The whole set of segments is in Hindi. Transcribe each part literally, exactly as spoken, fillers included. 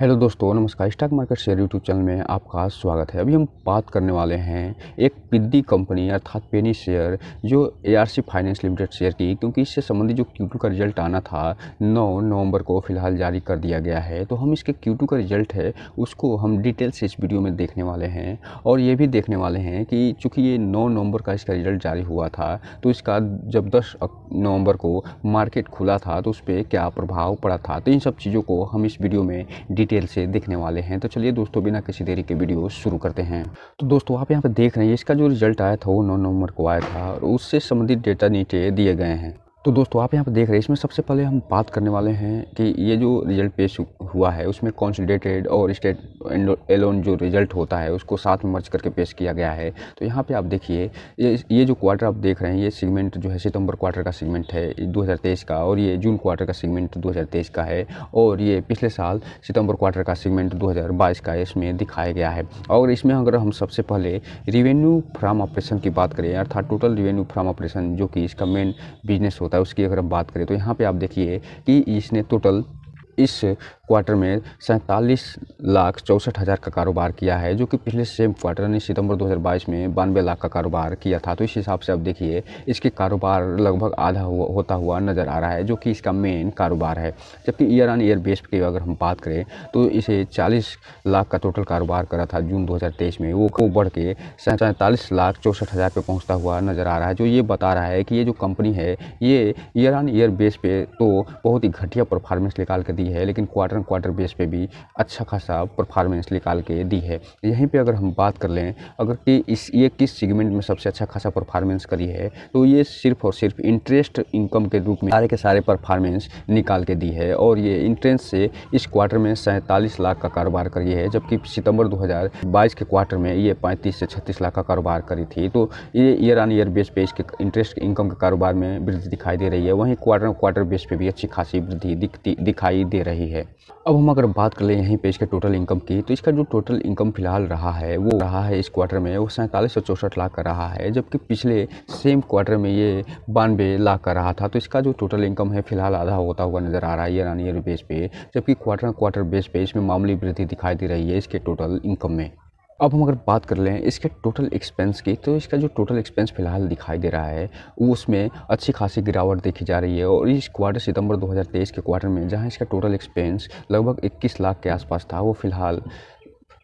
हेलो दोस्तों, नमस्कार। Stock market share YouTube channel में आपका स्वागत है। अभी हम बात करने वाले हैं एक पिद्दी कंपनी अर्थात पेनी शेयर, जो एआरसी फाइनेंस लिमिटेड शेयर की, क्योंकि इससे संबंधित जो क्यू टू का रिजल्ट आना था नौ नवंबर को फिलहाल जारी कर दिया गया है। तो हम इसके क्यू टू का रिजल्ट है उसको हम डिटेल से इस वीडियो में देखने वाले हैं, और ये भी देखने वाले हैं कि चूँकि ये नौ नवंबर का इसका रिजल्ट जारी हुआ था, तो इसका जब दस नवंबर को मार्केट खुला था तो उस पर क्या प्रभाव पड़ा था। तो इन सब चीज़ों को हम इस वीडियो में डिटेल से देखने वाले हैं। तो चलिए दोस्तों, बिना किसी देरी के वीडियो शुरू करते हैं। तो दोस्तों, आप यहाँ पे देख रहे हैं इसका जो रिजल्ट आया था वो नौ नवंबर को आया था, और उससे संबंधित डेटा नीचे दिए गए हैं। तो दोस्तों, आप यहाँ पर देख रहे हैं इसमें सबसे पहले हम बात करने वाले हैं कि ये जो रिजल्ट पेश हुआ है उसमें कंसोलिडेटेड और स्टेट एलोन जो रिजल्ट होता है उसको साथ में मर्ज करके पेश किया गया है। तो यहाँ पे आप देखिए ये ये जो क्वार्टर आप देख रहे हैं, ये सेगमेंट जो है सितंबर क्वार्टर का सेगमेंट है दो हज़ार तेईस का, और ये जून क्वार्टर का सेगमेंट दो हज़ार तेईस का है, और ये पिछले साल सितंबर क्वार्टर का सेगमेंट दो हज़ार बाईस का इसमें दिखाया गया है। और इसमें अगर हम सबसे पहले रिवेन्यू फ्रॉम ऑपरेशन की बात करें, अर्थात टोटल रिवेन्यू फ्रॉम ऑपरेशन जो कि इसका मेन बिजनेस होता है, उसकी अगर हम बात करें तो यहाँ पे आप देखिए कि इसने टोटल इस क्वार्टर में सैंतालीस लाख चौंसठ हज़ार का कारोबार किया है, जो कि पिछले सेम क्वार्टर यानी सितंबर दो हज़ार बाईस में बानवे लाख का कारोबार किया था। तो इस हिसाब से आप देखिए इसके कारोबार लगभग आधा हुआ होता हुआ नज़र आ रहा है, जो कि इसका मेन कारोबार है। जबकि ईयर ऑन ईयर बेस पे अगर हम बात करें तो इसे चालीस लाख का टोटल कारोबार करा था जून दो हज़ार तेईस में, वो बढ़ के सैंतालीस लाख चौंसठ हज़ार पे पहुँचता हुआ नज़र आ रहा है, जो ये बता रहा है कि ये जो कंपनी है ये ईयर ऑन ईयर बेस पे तो बहुत ही घटिया परफॉर्मेंस निकाल कर दी है, लेकिन क्वार्टर क्वार्टर बेस पे भी अच्छा खासा परफॉर्मेंस निकाल के दी है। यहीं पे अगर हम बात कर लें अगर कि इस ये किस सेगमेंट में सबसे अच्छा खासा परफॉर्मेंस करी है, तो ये सिर्फ और सिर्फ इंटरेस्ट इनकम के रूप में सारे के सारे परफॉर्मेंस निकाल के दी है, और ये इंटरेस्ट से इस क्वार्टर में सैंतालीस लाख का कारोबार करी है, जबकि सितंबर दो हज़ार बाईस के क्वार्टर में ये पैंतीस से छत्तीस लाख का कारोबार करी थी। तो ये ईयर ऑन ईयर बेस पे इसके इंटरेस्ट इनकम के कारोबार में वृद्धि दिखाई दे रही है, वहीं क्वार्टर क्वार्टर बेस पे भी अच्छी खासी वृद्धि दिखाई दे रही है। अब हम अगर बात कर लें यहीं पे इसके टोटल इनकम की, तो इसका जो टोटल इनकम फिलहाल रहा है वो रहा है इस क्वार्टर में वो सैंतालीस सौ चौंसठ लाख का रहा है, जबकि पिछले सेम क्वार्टर में ये बानवे लाख का रहा था। तो इसका जो टोटल इनकम है फिलहाल आधा होता हुआ नज़र आ रहा है ईयर ऑन ईयर बेस पे, जबकि क्वार्टर क्वार्टर बेस पे इसमें मामूली वृद्धि दिखाई दे रही है इसके टोटल इनकम में। अब हम अगर बात कर लें इसके टोटल एक्सपेंस की, तो इसका जो टोटल एक्सपेंस फिलहाल दिखाई दे रहा है वो उसमें अच्छी खासी गिरावट देखी जा रही है, और इस क्वार्टर सितंबर दो हज़ार तेईस के क्वार्टर में जहां इसका टोटल एक्सपेंस लगभग इक्कीस लाख के आसपास था, वो फिलहाल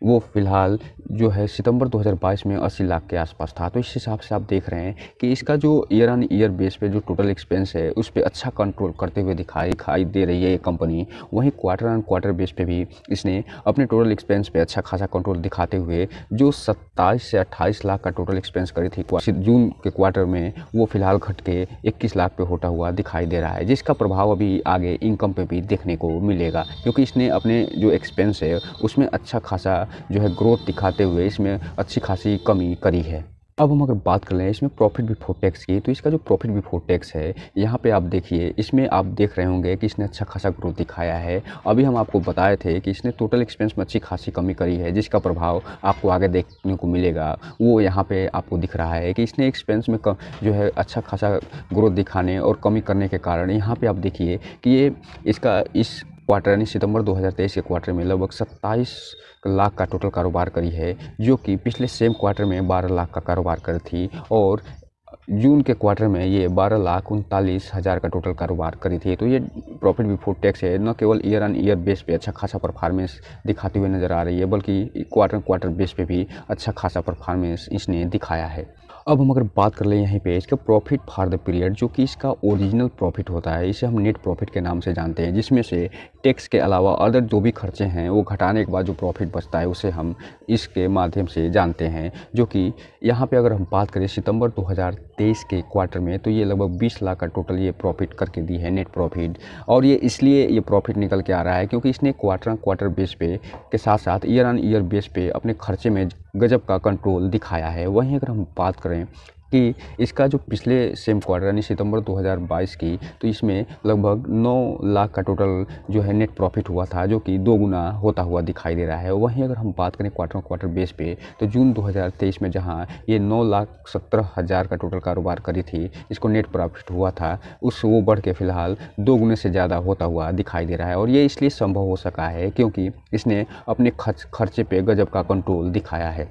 वो फिलहाल जो है सितंबर दो हज़ार बाईस में अस्सी लाख के आसपास था। तो इस हिसाब से आप देख रहे हैं कि इसका जो ईयर ऑन ईयर बेस पे जो टोटल एक्सपेंस है उस पर अच्छा कंट्रोल करते हुए दिखाई दिखाई दे रही है ये कंपनी, वहीं क्वार्टर ऑन क्वार्टर बेस पे भी इसने अपने टोटल एक्सपेंस पे अच्छा खासा कंट्रोल दिखाते हुए जो सत्ताईस से अट्ठाईस लाख का टोटल एक्सपेंस करी थी जून के क्वार्टर में, वो फिलहाल घट के इक्कीस लाख पे होता हुआ दिखाई दे रहा है, जिसका प्रभाव अभी आगे इनकम पर भी देखने को मिलेगा, क्योंकि इसने अपने जो एक्सपेंस है उसमें अच्छा खासा जो है ग्रोथ दिखाते हुए इसमें अच्छी खासी कमी करी है। अब हम अगर बात कर लें इसमें प्रॉफिट बिफोर टैक्स की, तो इसका जो प्रॉफिट बिफोर टैक्स है यहाँ पे आप देखिए इसमें आप देख रहे होंगे कि इसने अच्छा खासा ग्रोथ दिखाया है। अभी हम आपको बताए थे कि इसने टोटल एक्सपेंस में अच्छी खासी कमी करी है, जिसका प्रभाव आपको आगे देखने को मिलेगा, वो यहाँ पे आपको दिख रहा है कि इसने एक्सपेंस में कम, जो है अच्छा खासा ग्रोथ दिखाने और कमी करने के कारण यहाँ पर आप देखिए कि ये इसका इस क्वार्टर यानी सितंबर दो हज़ार तेईस के क्वार्टर में लगभग सत्ताईस लाख का टोटल कारोबार करी है, जो कि पिछले सेम क्वार्टर में बारह लाख का कारोबार करी थी, और जून के क्वार्टर में ये बारह लाख उनतालीस हज़ार का टोटल कारोबार करी थी। तो ये प्रॉफिट बिफोर टैक्स है न केवल ईयर ऑन ईयर बेस पे अच्छा खासा परफॉर्मेंस दिखाते हुए नज़र आ रही है, बल्कि क्वार्टर क्वार्टर बेस पे भी अच्छा खासा परफॉर्मेंस इसने दिखाया है। अब हम अगर बात कर लें यहीं पे इसका प्रॉफिट फॉर द पीरियड, जो कि इसका ओरिजिनल प्रॉफिट होता है, इसे हम नेट प्रॉफिट के नाम से जानते हैं, जिसमें से टैक्स के अलावा अदर जो भी खर्चे हैं वो घटाने के बाद जो प्रॉफिट बचता है उसे हम इसके माध्यम से जानते हैं, जो कि यहाँ पे अगर हम बात करें सितंबर दो हज़ार तेईस के क्वार्टर में, तो ये लगभग बीस लाख का टोटल ये प्रॉफिट करके दी है नेट प्रॉफिट, और ये इसलिए ये प्रॉफिट निकल के आ रहा है क्योंकि इसने क्वार्टर क्वार्टर बेस पे के साथ साथ ईयर ऑन ईयर बेस पे अपने खर्चे में गजब का कंट्रोल दिखाया है। वहीं अगर हम बात करें कि इसका जो पिछले सेम क्वार्टर यानी सितंबर दो हज़ार बाईस की, तो इसमें लगभग नौ लाख का टोटल जो है नेट प्रॉफिट हुआ था, जो कि दो गुना होता हुआ दिखाई दे रहा है। वहीं अगर हम बात करें क्वार्टर क्वार्टर बेस पे, तो जून दो हज़ार तेईस में जहां ये नौ लाख सत्रह हज़ार का टोटल कारोबार करी थी, इसको नेट प्रॉफिट हुआ था, उस वो बढ़ के फ़िलहाल दो गुने से ज़्यादा होता हुआ दिखाई दे रहा है। और ये इसलिए संभव हो सका है क्योंकि इसने अपने खर्च खर्चे पर गजब का कंट्रोल दिखाया है।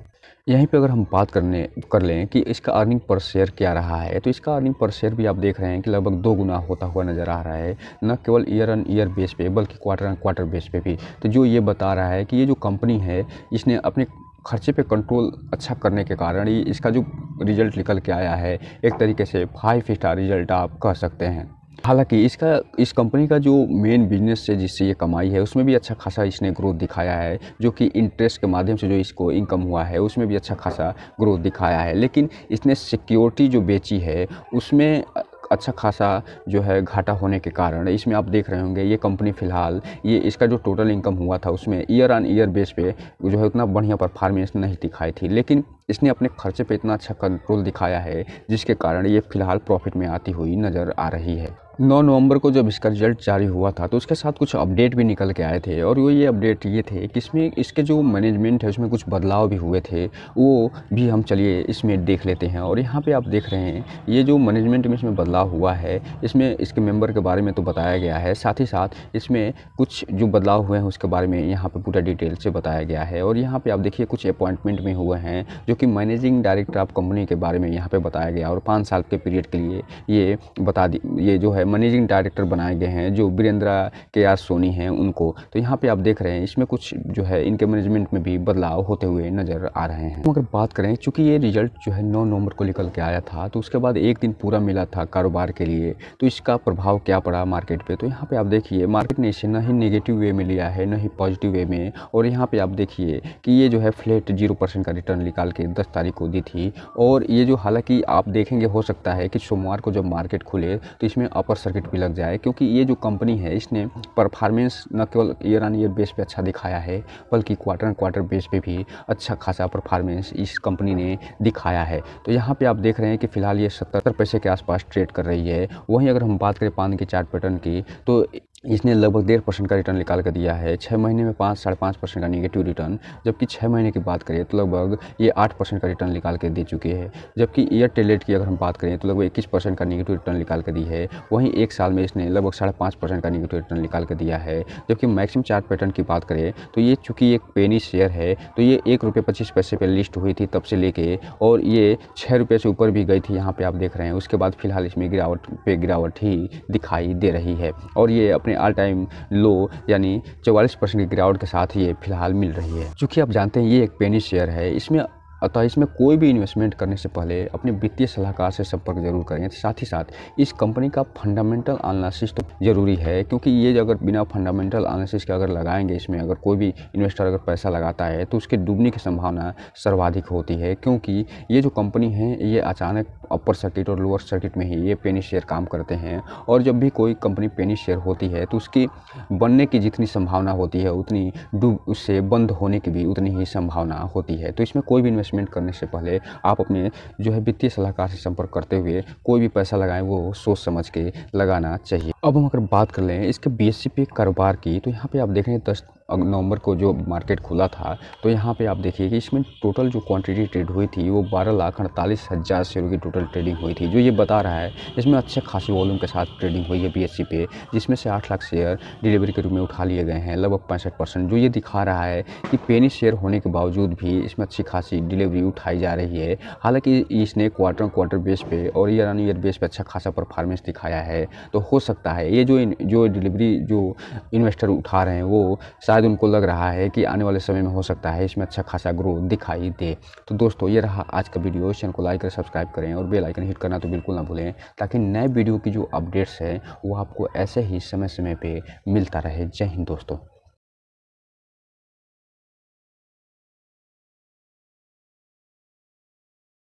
यहीं पे अगर हम बात करने कर लें कि इसका अर्निंग पर शेयर क्या रहा है, तो इसका अर्निंग पर शेयर भी आप देख रहे हैं कि लगभग दो गुना होता हुआ नज़र आ रहा है, न केवल ईयर ऑन ईयर बेस पे बल्कि क्वार्टर ऑन क्वार्टर बेस पे भी। तो जो ये बता रहा है कि ये जो कंपनी है इसने अपने खर्चे पे कंट्रोल अच्छा करने के कारण ही इसका जो रिज़ल्ट निकल के आया है एक तरीके से फाइव स्टार रिज़ल्ट आप कह सकते हैं। हालांकि इसका इस कंपनी का जो मेन बिजनेस से जिससे ये कमाई है उसमें भी अच्छा खासा इसने ग्रोथ दिखाया है, जो कि इंटरेस्ट के माध्यम से जो इसको इनकम हुआ है उसमें भी अच्छा खासा ग्रोथ दिखाया है। लेकिन इसने सिक्योरिटी जो बेची है उसमें अच्छा खासा जो है घाटा होने के कारण इसमें आप देख रहे होंगे ये कंपनी फ़िलहाल ये इसका जो टोटल इनकम हुआ था उसमें ईयर ऑन ईयर बेस पे जो है उतना बढ़िया परफॉर्मेंस नहीं दिखाई थी, लेकिन इसने अपने खर्चे पे इतना अच्छा कंट्रोल दिखाया है जिसके कारण ये फ़िलहाल प्रॉफिट में आती हुई नज़र आ रही है। नौ नवंबर को जब इसका रिजल्ट जारी हुआ था तो उसके साथ कुछ अपडेट भी निकल के आए थे, और वो ये अपडेट ये थे कि इसमें इसके जो मैनेजमेंट है उसमें कुछ बदलाव भी हुए थे, वो भी हम चलिए इसमें देख लेते हैं। और यहाँ पे आप देख रहे हैं ये जो मैनेजमेंट में इसमें बदलाव हुआ है, इसमें इसके मेंबर के बारे में तो बताया गया है, साथ ही साथ इसमें कुछ जो बदलाव हुए हैं उसके बारे में यहाँ पर पूरा डिटेल से बताया गया है। और यहाँ पर आप देखिए कुछ अपॉइंटमेंट भी हुए हैं, जो कि मैनेजिंग डायरेक्टर ऑफ कंपनी के बारे में यहाँ पर बताया गया, और पाँच साल के पीरियड के लिए ये बता दी ये जो है मैनेजिंग डायरेक्टर बनाए गए हैं जो वीरेंद्रा के आर सोनी हैं उनको। तो यहाँ पे आप देख रहे हैं इसमें कुछ जो है इनके मैनेजमेंट में भी बदलाव होते हुए नज़र आ रहे हैं। अगर बात करें, चूँकि ये रिजल्ट जो है नौ नवंबर को निकल के आया था तो उसके बाद एक दिन पूरा मिला था कारोबार के लिए, तो इसका प्रभाव क्या पड़ा मार्केट पर, तो यहाँ पर आप देखिए मार्केट ने इसे न ही नेगेटिव वे में लिया है न ही पॉजिटिव वे में। और यहाँ पर आप देखिए कि ये जो है फ्लैट जीरो परसेंट का रिटर्न निकाल के दस तारीख को दी थी, और ये जो हालाँकि आप देखेंगे हो सकता है कि सोमवार को जब मार्केट खुले तो इसमें अपर सर्किट भी लग जाए, क्योंकि ये जो कंपनी है इसने परफॉर्मेंस न केवल ईयर ऑन ईयर बेस पे अच्छा दिखाया है बल्कि क्वार्टर ऑन क्वार्टर बेस पे भी अच्छा खासा परफॉर्मेंस इस कंपनी ने दिखाया है। तो यहाँ पे आप देख रहे हैं कि फ़िलहाल ये सत्तर पैसे के आसपास ट्रेड कर रही है। वहीं अगर हम बात करें पान के चार्ट पैटर्न की, तो इसने लगभग डेढ़ परसेंट का रिटर्न निकाल कर दिया है, छः महीने में पाँच साढ़े पाँच परसेंट का नेगेटिव रिटर्न, जबकि छः महीने की बात करें तो लगभग ये आठ परसेंट का रिटर्न निकाल के दे चुके हैं, जबकि ईयर टेलेट की अगर हम बात करें तो लगभग इक्कीस परसेंट का नेगेटिव रिटर्न निकाल कर दी है। वहीं एक साल में इसने लगभग साढ़े पाँच परसेंट का नेगेटिव रिटर्न निकाल कर दिया है, जबकि मैक्सिमम चार्ट पैटर्न की बात करें तो ये चूँकि एक पेनी शेयर है तो ये एक रुपये पच्चीस पैसे पर लिस्ट हुई थी तब से लेके, और ये छः रुपये से ऊपर भी गई थी यहाँ पर आप देख रहे हैं, उसके बाद फिलहाल इसमें गिरावट पे गिरावट ही दिखाई दे रही है, और ये अपने ऑल टाइम लो यानी चौवालीस परसेंट की गिरावट के साथ ही ये फिलहाल मिल रही है। चूँकि आप जानते हैं ये एक पेनी शेयर है, इसमें अतः इसमें कोई भी इन्वेस्टमेंट करने से पहले अपने वित्तीय सलाहकार से संपर्क जरूर करें। साथ ही साथ इस कंपनी का फंडामेंटल एनालिसिस तो ज़रूरी है, क्योंकि ये अगर बिना फंडामेंटल एनालिसिस के अगर लगाएंगे इसमें, अगर कोई भी इन्वेस्टर अगर पैसा लगाता है तो उसके डूबने की संभावना सर्वाधिक होती है, क्योंकि ये जो कंपनी है ये अचानक अपर सर्किट और लोअर सर्किट में ही ये पेनी शेयर काम करते हैं, और जब भी कोई कंपनी पेनी शेयर होती है तो उसकी बनने की जितनी संभावना होती है उतनी डूब उससे बंद होने की भी उतनी ही संभावना होती है। तो इसमें कोई भी करने से पहले आप अपने जो है वित्तीय सलाहकार से संपर्क करते हुए कोई भी पैसा लगाएं वो सोच समझ के लगाना चाहिए। अब हम अगर बात कर लें इसके बीएससी पे कारोबार की, तो यहाँ पे आप देख रहे हैं दस नवंबर को जो मार्केट खुला था तो यहाँ पे आप देखिए कि इसमें टोटल जो क्वांटिटी ट्रेड हुई थी वो बारह लाख अड़तालीस हज़ार शेयर की टोटल ट्रेडिंग हुई थी, जो ये बता रहा है इसमें अच्छे खासी वॉल्यूम के साथ ट्रेडिंग हुई है बीएससी पे, जिसमें से आठ लाख शेयर डिलीवरी के रूप में उठा लिए गए हैं लगभग पैंसठ परसेंट, जो ये दिखा रहा है कि पेनी शेयर होने के बावजूद भी इसमें अच्छी खासी डिलीवरी उठाई जा रही है। हालाँकि इसने क्वार्टर क्वार्टर बेस पे और ईयर ऑन ईयर बेस पे अच्छा खासा परफॉर्मेंस दिखाया है, तो हो सकता है ये जो जो डिलीवरी जो इन्वेस्टर उठा रहे हैं वो उनको लग रहा है कि आने वाले समय में हो सकता है इसमें अच्छा खासा ग्रोथ दिखाई दे। तो दोस्तों ये रहा आज का वीडियो, चैनल को लाइक करें, सब्सक्राइब करें और बेल आइकन हिट करना तो बिल्कुल ना भूलें, ताकि नए वीडियो की जो अपडेट्स हैं वो आपको ऐसे ही समय समय पे मिलता रहे। जय हिंद दोस्तों।